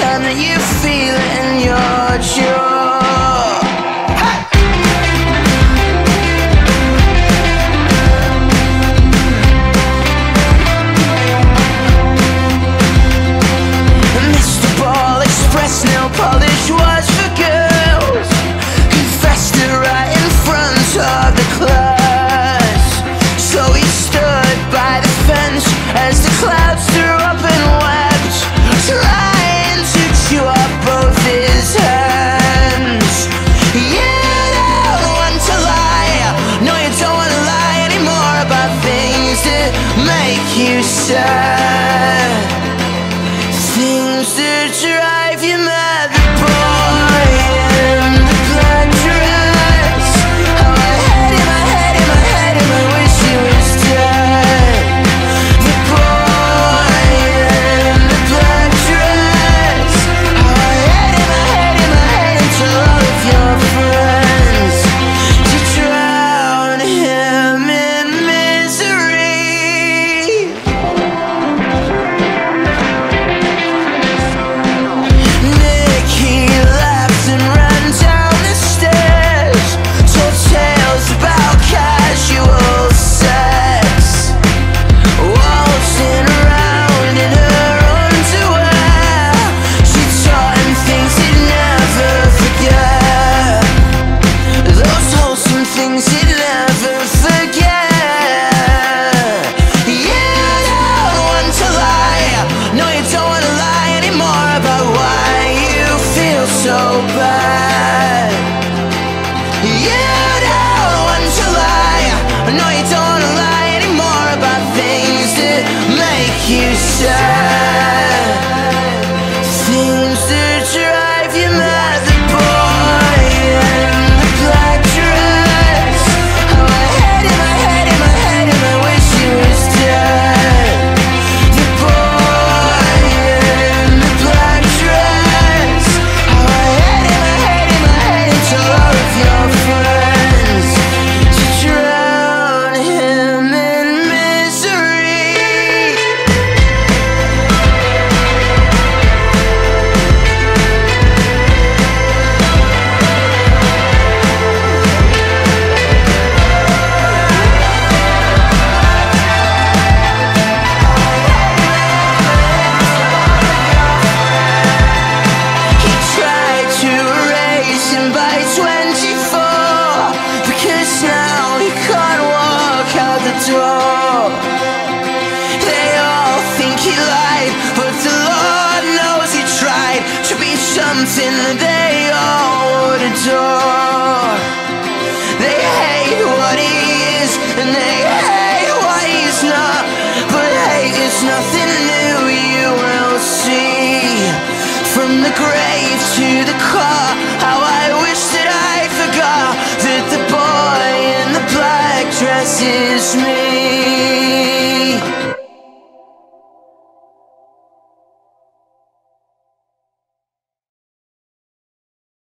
time that you feel it in your jaw. Hey! Mr. Ball Express, nail polish was for girls, confessed it right in front of the class. So he stood by the fence as the clouds threw up and wept, trying to chew up both his hands. You don't want to lie, no you don't want to lie anymore about things that make you sad, things that drive you mad. The boy in the black dress, oh I had him, I had him, I had him, I wish he was dead. The boy in the black dress, oh I had him, I had him, I had him, till all of your friends, to drown him in misery. Nick, he laughed and ran down the stairs, told tales about casual sex, waltzing around in her underwear. She taught him things he'd never forget, those wholesome things he'd never forget. You don't want to lie, no you don't want to lie anymore about why you feel so bad. You don't want to lie, no you don't want to lie anymore about things that make you sad, things that drive you mad. The boy in the black dress, oh I had him, I had him, I had him, I wish he was dead. The boy in the black dress, oh I had him, I had him, I had him, till all of your friends, to drown him in misery. He tried to erase him by 24, because now he can't walk out the door. They all think he lied, but the Lord knows he tried to be something that they all would adore. They hate what he is, and they hate what he's not, but hate is nothing new, you will see. From the grave to the car, how I wish that I forgot that the boy in the black dress is me.